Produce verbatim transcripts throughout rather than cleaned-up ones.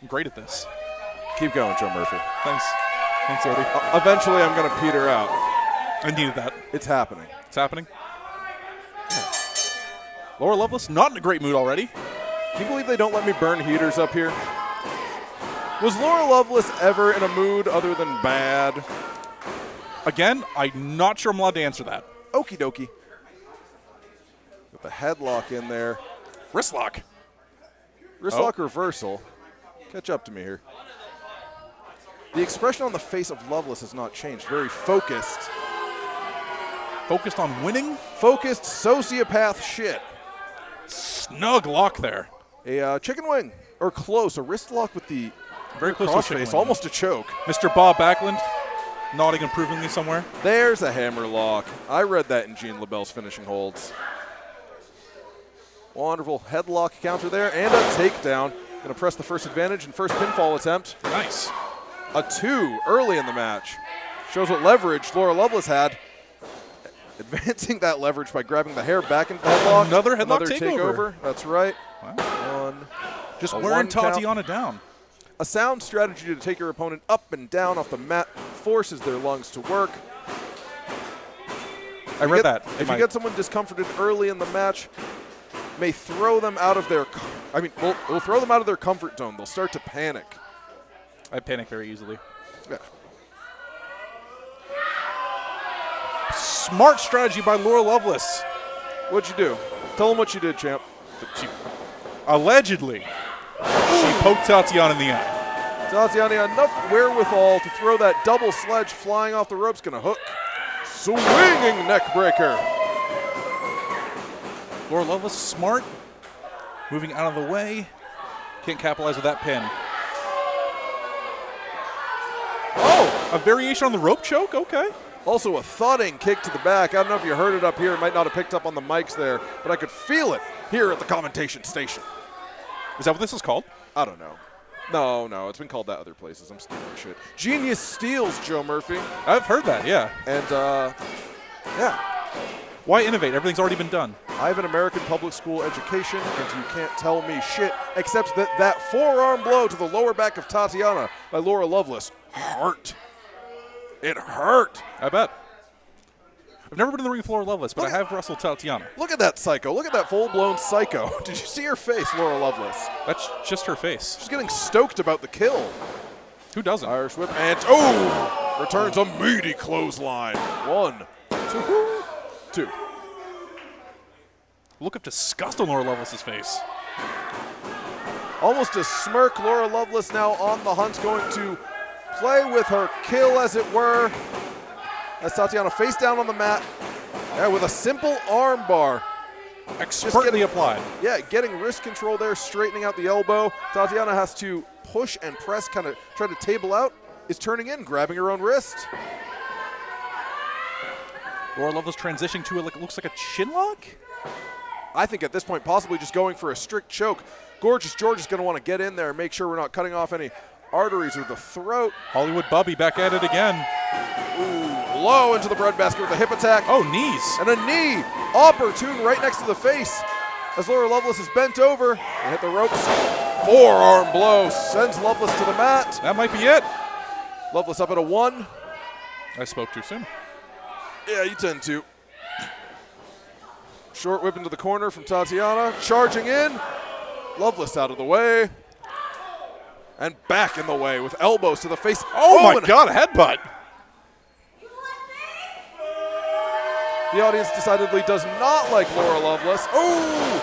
I'm great at this. Keep going, Joe Murphy. Thanks. Thanks, Odie. Uh, eventually, I'm going to peter out. I needed that. It's happening. It's happening. Yeah. Laura Loveless, not in a great mood already. Can you believe they don't let me burn heaters up here? Was Laura Loveless ever in a mood other than bad? Again, I'm not sure I'm allowed to answer that. Okie dokie. Got the headlock in there. Wrist lock. Wrist oh. lock reversal. Catch up to me here. The expression on the face of Loveless has not changed. Very focused. Focused on winning? Focused sociopath shit. Snug lock there. A uh, chicken wing, or close, a wrist lock with the very close cross to face, almost a choke. Mister Bob Backlund nodding approvingly somewhere. There's a hammer lock. I read that in Jean Labelle's finishing holds. Wonderful headlock counter there and a takedown. Going to press the first advantage and first pinfall attempt. Nice. A two early in the match. Shows what leverage Laura Loveless had. Advancing that leverage by grabbing the hair back into the headlock. Another headlock Another takeover. takeover. That's right. Wow. One. Just wearing Tatiana down. A sound strategy to take your opponent up and down off the mat forces their lungs to work. I read that. If you get someone discomforted early in the match, may throw them out of their. I mean, we'll, we'll throw them out of their comfort zone. They'll start to panic. I panic very easily. Yeah. Smart strategy by Laura Loveless. What'd you do? Tell him what you did, champ. She, allegedly, she poked Tatiana in the eye. Tatiana, enough wherewithal to throw that double sledge flying off the ropes. Gonna hook. Swinging neck breaker. Laura Loveless, smart. Moving out of the way. Can't capitalize with that pin. Oh, a variation on the rope choke? Okay. Also a thudding kick to the back. I don't know if you heard it up here. It might not have picked up on the mics there, but I could feel it here at the commentation station. Is that what this is called? I don't know. No, no. It's been called that other places. I'm stealing shit. Genius steals, Joe Murphy. I've heard that, yeah. And, uh, yeah. Why innovate? Everything's already been done. I have an American public school education, and you can't tell me shit except that that forearm blow to the lower back of Tatiana by Laura Loveless hurt. It hurt. I bet. I've never been in the ring with Laura Loveless, but look I have wrestled Tatiana. Look at that psycho. Look at that full-blown psycho. Did you see her face, Laura Loveless? That's just her face. She's getting stoked about the kill. Who doesn't? Irish whip. And, oh, returns a meaty clothesline. One, two, two. Look of disgust on Laura Loveless's face. Almost a smirk. Laura Loveless now on the hunt, going to play with her kill, as it were, as Tatiana face down on the mat. Yeah, with a simple arm bar. Expertly applied. Yeah, getting wrist control there, straightening out the elbow. Tatiana has to push and press, kind of try to table out. Is turning in, grabbing her own wrist. Laura Loveless transitioning to, a, like, looks like a chin lock? I think at this point, possibly just going for a strict choke. Gorgeous George is going to want to get in there and make sure we're not cutting off any arteries or the throat. Hollywood Bubby back at it again. Ooh, low into the breadbasket with a hip attack. Oh, knees. And a knee. Opportune right next to the face as Laura Loveless is bent over and hit the ropes. Forearm blow sends Loveless to the mat. That might be it. Loveless up at a one. I spoke too soon. Yeah, you tend to. Short whip into the corner from Tatiana. Charging in. Loveless out of the way. And back in the way with elbows to the face. Oh, oh my God, a headbutt. The audience decidedly does not like Laura Loveless. Oh!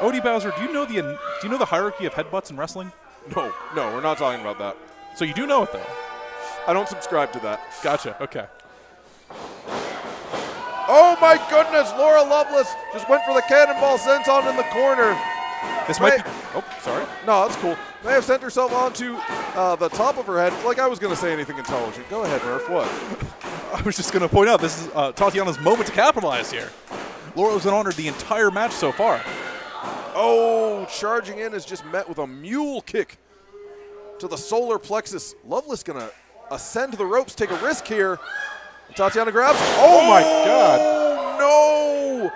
Odie Bowser, do you know the do you know the hierarchy of headbutts in wrestling? No, no, we're not talking about that. So you do know it, though. I don't subscribe to that. Gotcha, okay. Oh my goodness, Laura Loveless just went for the cannonball senton in the corner. This May, might be, oh, sorry. No, that's cool. May have sent herself onto uh, the top of her head, like I was going to say anything intelligent. Go ahead, Murph, what? I was just going to point out, this is uh, Tatiana's moment to capitalize here. Laura was honored the entire match so far. Oh, charging in is just met with a mule kick to the solar plexus. Loveless going to ascend the ropes, take a risk here. Tatiana grabs. Oh, oh my God. Oh, no.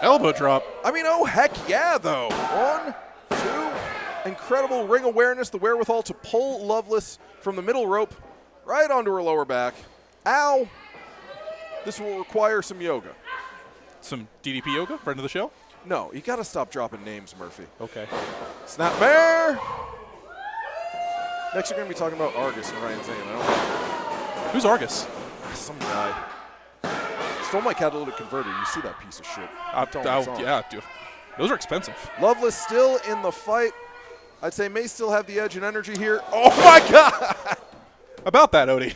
Elbow drop. I mean, oh, heck yeah, though. One, two, incredible ring awareness, the wherewithal to pull Loveless from the middle rope right onto her lower back. Ow! This will require some yoga. Some D D P yoga, friend of the show? No, you got to stop dropping names, Murphy. Okay. Snap bear! Next, you're going to be talking about Argus and Ryan's name. I don't know. Who's Argus? Some guy. Stole my catalytic converter. You see that piece of shit. I, I, yeah, dude. Those are expensive. Loveless still in the fight. I'd say May still have the edge and energy here. Oh, my God! About that, Odie.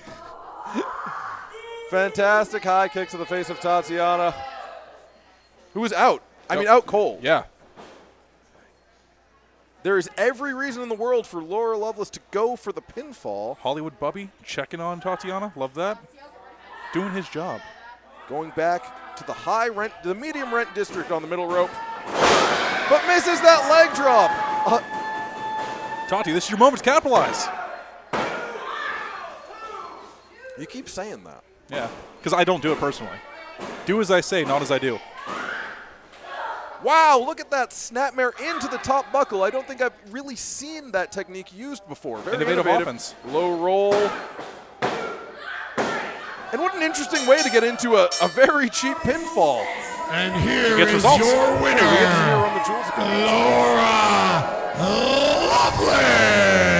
Fantastic high kick to the face of Tatiana, who is out. I nope. mean, out cold. Yeah. There is every reason in the world for Laura Loveless to go for the pinfall. Hollywood Bubby checking on Tatiana. Love that. Doing his job. Going back to the high rent, the medium rent district on the middle rope. But misses that leg drop. Uh, Tati, this is your moment to capitalize. You keep saying that. Yeah, because I don't do it personally. Do as I say, not as I do. Wow, look at that snapmare into the top buckle. I don't think I've really seen that technique used before. Very innovative, innovative offense. Low roll. And what an interesting way to get into a, a very cheap pinfall. And here is results. your winner, Laura Loveless.